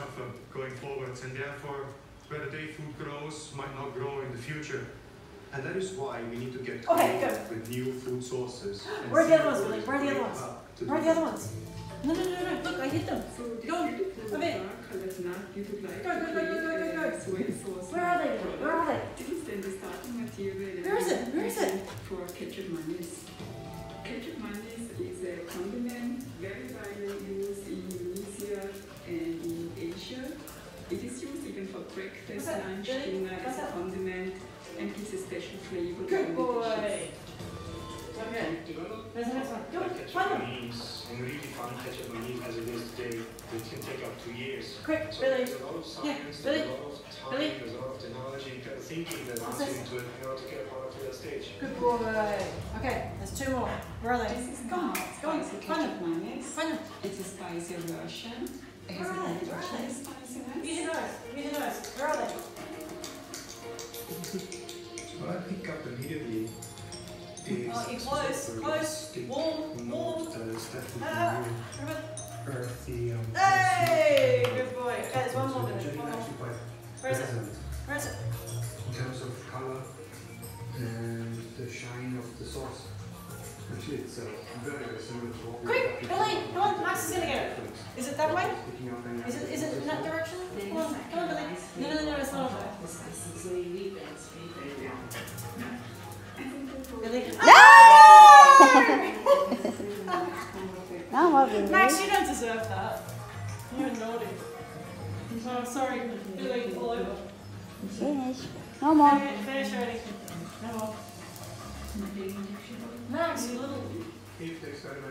suffer going forwards, and therefore where the day food grows might not grow in the future. And that is why we need to get creative with new food sources. Where are the other ones? Where are the other ones? Where are the other ones? No, no, no, no, look, I hit them. So don't, come in. Go. Where are they? Where are they? Where is it? Where is it? For ketchup mayonnaise. Ketchup mayonnaise is a condiment very widely used in Indonesia and in Asia. It is used even for breakfast, lunch, dinner as a condiment, and gives a special flavor. Good boy. And really find ketchup mayonnaise as it is today, it can take up 2 years. Quick, so Billy. There's a lot of science, there's a lot of time, there's a lot of technology and kind of thinking that wants into it in order to get a product to that stage. Good boy. Okay, there's two more. Where are they? This is not spicy ketchup mayonnaise. It's a spicy version. Where are they? Where are they? What I pick up immediately is close, warm. Earthy. Hey, good boy. Okay, there's one more. Where is it? Where is it? In terms of color and the shine of the sauce. Actually, it's very similar to what we have. Quick, Billy, come on, Max is going to get it. Is it that way? Is it in that direction? Come on, Billy. No, it's not over. Billy. No! Max, you don't deserve that. You're naughty. Oh, sorry, Billy, all over. Finish. No more. Finish already. No more. Max, you little... If the experiment